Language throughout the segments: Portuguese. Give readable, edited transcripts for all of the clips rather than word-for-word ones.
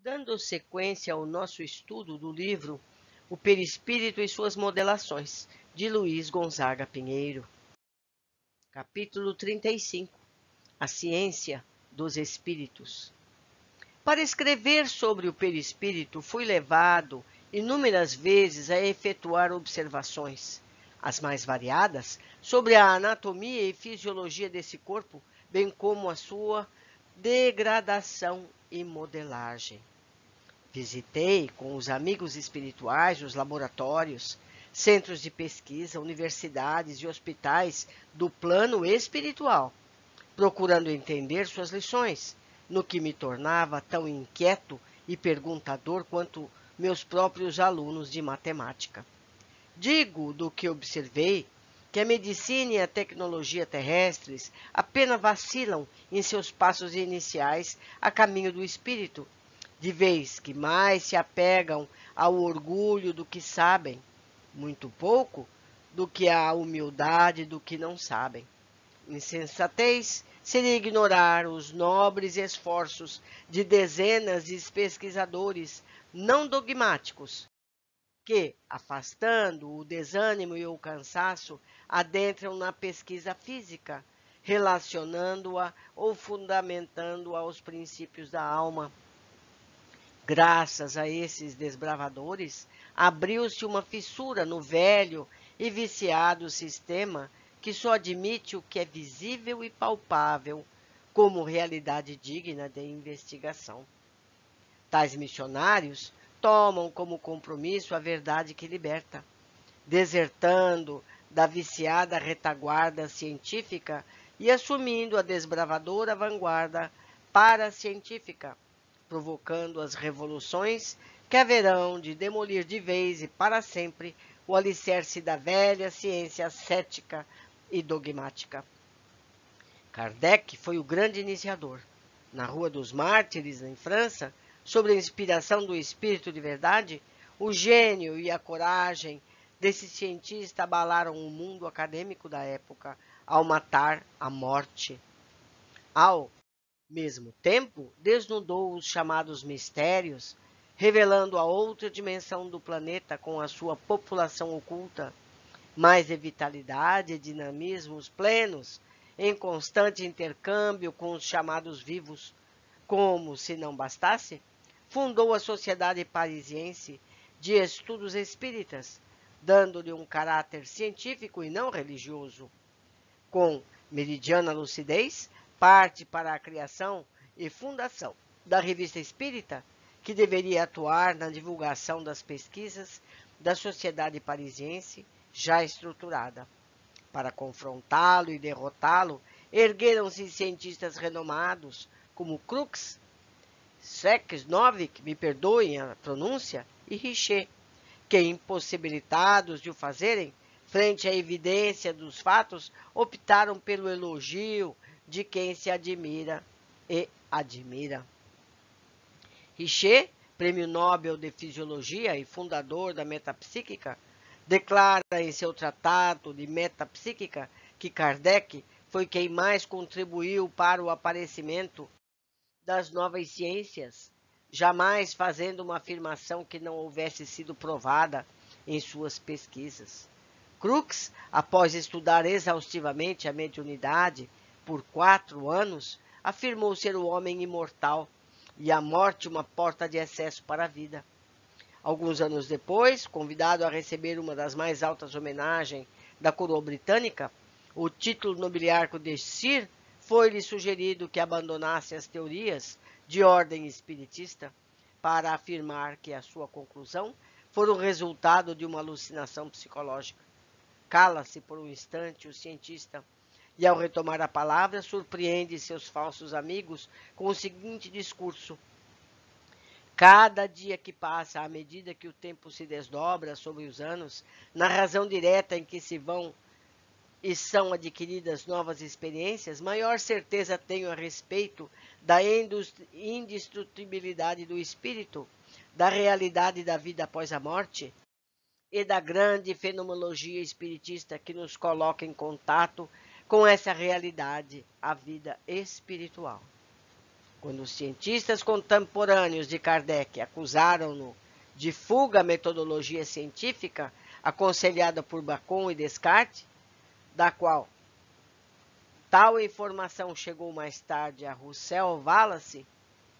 Dando sequência ao nosso estudo do livro O Perispírito e Suas Modelações, de Luiz Gonzaga Pinheiro. Capítulo 35. A Ciência dos Espíritos. Para escrever sobre o perispírito, fui levado inúmeras vezes a efetuar observações, as mais variadas, sobre a anatomia e fisiologia desse corpo, bem como a sua degradação e modelagem. Visitei com os amigos espirituais os laboratórios, centros de pesquisa, universidades e hospitais do plano espiritual, procurando entender suas lições, no que me tornava tão inquieto e perguntador quanto meus próprios alunos de matemática. Digo do que observei que a medicina e a tecnologia terrestres apenas vacilam em seus passos iniciais a caminho do espírito, de vez que mais se apegam ao orgulho do que sabem, muito pouco do que à humildade do que não sabem. Insensatez seria ignorar os nobres esforços de dezenas de pesquisadores não dogmáticos, que, afastando o desânimo e o cansaço, adentram na pesquisa física, relacionando-a ou fundamentando-a aos princípios da alma. Graças a esses desbravadores, abriu-se uma fissura no velho e viciado sistema que só admite o que é visível e palpável como realidade digna de investigação. Tais missionários tomam como compromisso a verdade que liberta, desertando da viciada retaguarda científica e assumindo a desbravadora vanguarda paracientífica, provocando as revoluções que haverão de demolir de vez e para sempre o alicerce da velha ciência cética e dogmática. Kardec foi o grande iniciador. Na Rua dos Mártires, em França, sobre a inspiração do Espírito de Verdade, o gênio e a coragem desse cientista abalaram o mundo acadêmico da época ao matar a morte. Ao mesmo tempo, desnudou os chamados mistérios, revelando a outra dimensão do planeta com a sua população oculta, mais de vitalidade e dinamismos plenos, em constante intercâmbio com os chamados vivos. Como se não bastasse, fundou a Sociedade Parisiense de Estudos Espíritas, dando-lhe um caráter científico e não religioso. Com meridiana lucidez, parte para a criação e fundação da Revista Espírita, que deveria atuar na divulgação das pesquisas da Sociedade Parisiense já estruturada. Para confrontá-lo e derrotá-lo, ergueram-se cientistas renomados como Crookes, Sacks, Novick, me perdoem a pronúncia, e Richet, que, impossibilitados de o fazerem, frente à evidência dos fatos, optaram pelo elogio de quem se admira e admira. Richet, prêmio Nobel de Fisiologia e fundador da Metapsíquica, declara em seu tratado de Metapsíquica que Kardec foi quem mais contribuiu para o aparecimento das novas ciências, jamais fazendo uma afirmação que não houvesse sido provada em suas pesquisas. Crookes, após estudar exaustivamente a mediunidade por 4 anos, afirmou ser o homem imortal e a morte uma porta de acesso para a vida. Alguns anos depois, convidado a receber uma das mais altas homenagens da coroa britânica, o título nobiliário de Sir, foi-lhe sugerido que abandonasse as teorias de ordem espiritista para afirmar que a sua conclusão foi o resultado de uma alucinação psicológica. Cala-se por um instante o cientista e, ao retomar a palavra, surpreende seus falsos amigos com o seguinte discurso: cada dia que passa, à medida que o tempo se desdobra sobre os anos, na razão direta em que se vão e são adquiridas novas experiências, maior certeza tenho a respeito da indestrutibilidade do espírito, da realidade da vida após a morte e da grande fenomenologia espiritista que nos coloca em contato com essa realidade, a vida espiritual. Quando os cientistas contemporâneos de Kardec acusaram-no de fuga à metodologia científica aconselhada por Bacon e Descartes, da qual tal informação chegou mais tarde a Russell Wallace,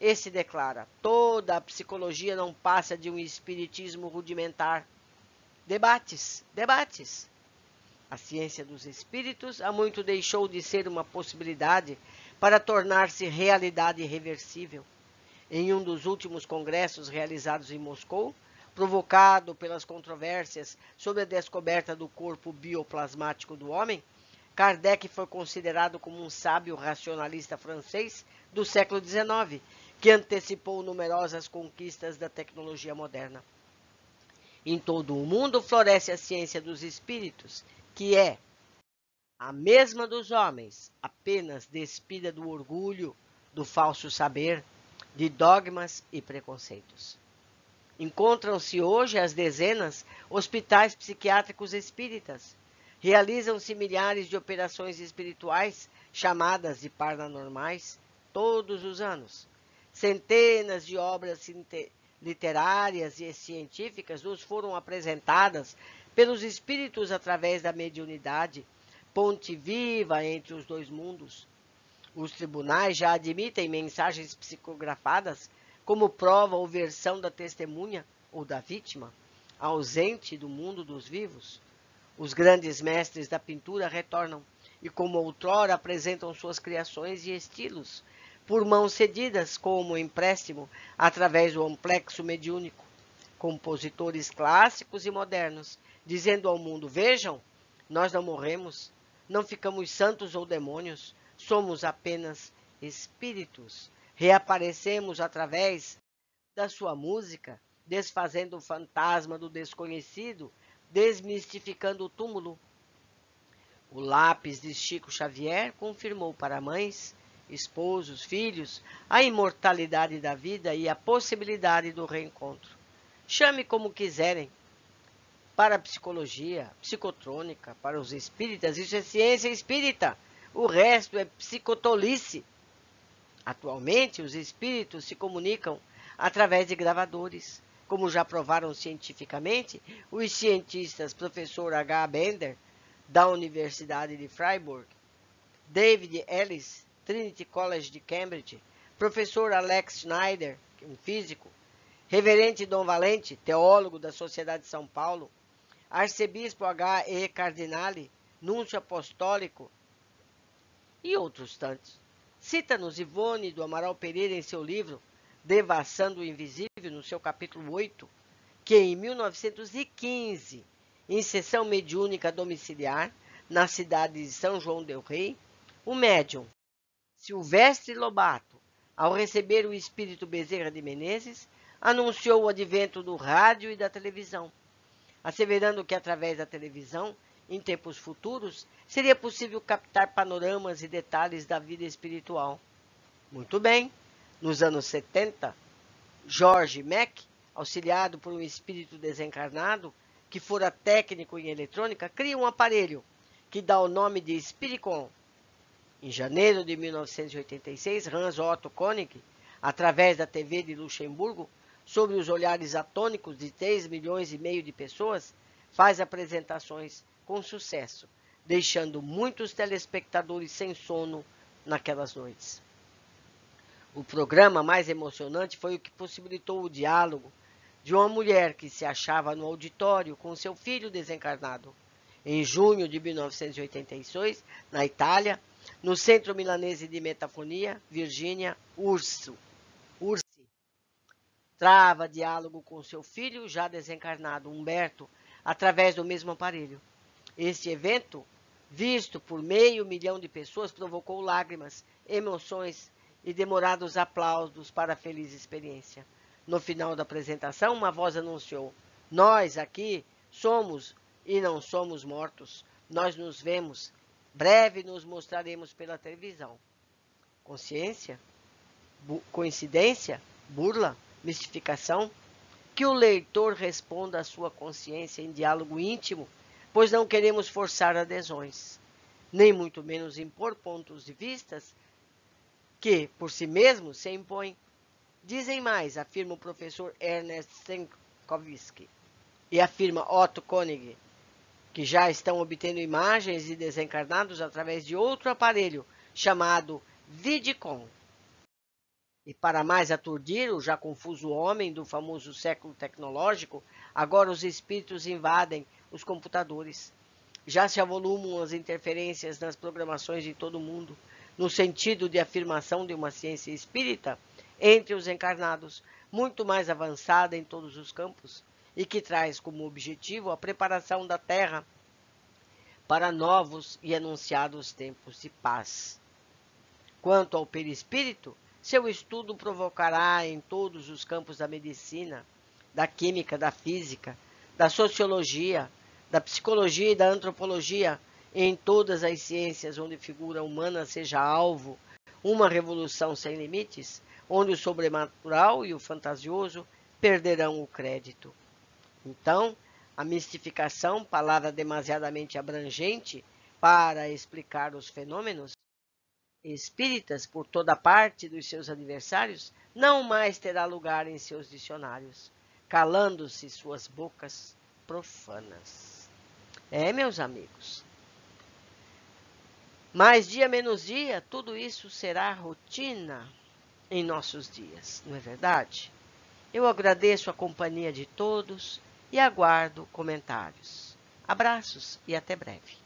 esse declara: toda a psicologia não passa de um espiritismo rudimentar. Debates, debates. A ciência dos espíritos há muito deixou de ser uma possibilidade para tornar-se realidade irreversível. Em um dos últimos congressos realizados em Moscou, provocado pelas controvérsias sobre a descoberta do corpo bioplasmático do homem, Kardec foi considerado como um sábio racionalista francês do século XIX, que antecipou numerosas conquistas da tecnologia moderna. Em todo o mundo floresce a ciência dos espíritos, que é a mesma dos homens, apenas despida do orgulho, do falso saber, de dogmas e preconceitos. Encontram-se hoje às dezenas hospitais psiquiátricos espíritas. Realizam-se milhares de operações espirituais, chamadas de paranormais, todos os anos. Centenas de obras literárias e científicas nos foram apresentadas pelos espíritos através da mediunidade, ponte viva entre os dois mundos. Os tribunais já admitem mensagens psicografadas como prova ou versão da testemunha ou da vítima, ausente do mundo dos vivos. Os grandes mestres da pintura retornam e, como outrora, apresentam suas criações e estilos, por mãos cedidas como empréstimo, através do amplexo mediúnico. Compositores clássicos e modernos, dizendo ao mundo: vejam, nós não morremos, não ficamos santos ou demônios, somos apenas espíritos. Reaparecemos através da sua música, desfazendo o fantasma do desconhecido, desmistificando o túmulo. O lápis de Chico Xavier confirmou para mães, esposos, filhos, a imortalidade da vida e a possibilidade do reencontro. Chame como quiserem. Para a psicologia, psicotrônica, para os espíritas, isso é ciência espírita. O resto é psicotolice. Atualmente, os espíritos se comunicam através de gravadores. Como já provaram cientificamente os cientistas professor H. Bender, da Universidade de Freiburg, David Ellis, Trinity College de Cambridge, professor Alex Schneider, um físico, reverente Dom Valente, teólogo da Sociedade de São Paulo, arcebispo H. E. Cardinale, núncio apostólico e outros tantos. Cita-nos Ivone do Amaral Pereira em seu livro Devassando o Invisível, no seu capítulo 8, que em 1915, em sessão mediúnica domiciliar, na cidade de São João del Rei, o médium Silvestre Lobato, ao receber o espírito Bezerra de Menezes, anunciou o advento do rádio e da televisão, asseverando que através da televisão, em tempos futuros, seria possível captar panoramas e detalhes da vida espiritual. Muito bem. Nos anos 70, George Meck, auxiliado por um espírito desencarnado, que fora técnico em eletrônica, cria um aparelho que dá o nome de Spiricom. Em janeiro de 1986, Hans Otto Koenig, através da TV de Luxemburgo, sob os olhares atônicos de 3 milhões e meio de pessoas, faz apresentações com sucesso, deixando muitos telespectadores sem sono naquelas noites. O programa mais emocionante foi o que possibilitou o diálogo de uma mulher que se achava no auditório com seu filho desencarnado. Em junho de 1986, na Itália, no Centro Milanese de Metafonia, Virgínia Ursi trava diálogo com seu filho já desencarnado, Humberto, através do mesmo aparelho. Este evento, visto por 500 mil de pessoas, provocou lágrimas, emoções e demorados aplausos para a feliz experiência. No final da apresentação, uma voz anunciou: nós aqui somos e não somos mortos. Nós nos vemos. Breve nos mostraremos pela televisão. Consciência? Coincidência? Burla? Mistificação? Que o leitor responda à sua consciência em diálogo íntimo, pois não queremos forçar adesões, nem muito menos impor pontos de vistas que, por si mesmos, se impõem. Dizem mais, afirma o professor Ernest Senkovski e afirma Otto Koenig, que já estão obtendo imagens de desencarnados através de outro aparelho, chamado Vidicon. E para mais aturdir o já confuso homem do famoso século tecnológico, agora os espíritos invadem os computadores. Já se avolumam as interferências nas programações de todo o mundo, no sentido de afirmação de uma ciência espírita entre os encarnados, muito mais avançada em todos os campos, e que traz como objetivo a preparação da Terra para novos e anunciados tempos de paz. Quanto ao perispírito, seu estudo provocará em todos os campos da medicina, da química, da física, da sociologia, da psicologia e da antropologia, em todas as ciências onde figura humana seja alvo, uma revolução sem limites, onde o sobrenatural e o fantasioso perderão o crédito. Então, a mistificação, palavra demasiadamente abrangente para explicar os fenômenos espíritas por toda parte dos seus adversários, não mais terá lugar em seus dicionários, calando-se suas bocas profanas. É, meus amigos. Mais dia menos dia, tudo isso será rotina em nossos dias, não é verdade? Eu agradeço a companhia de todos e aguardo comentários. Abraços e até breve.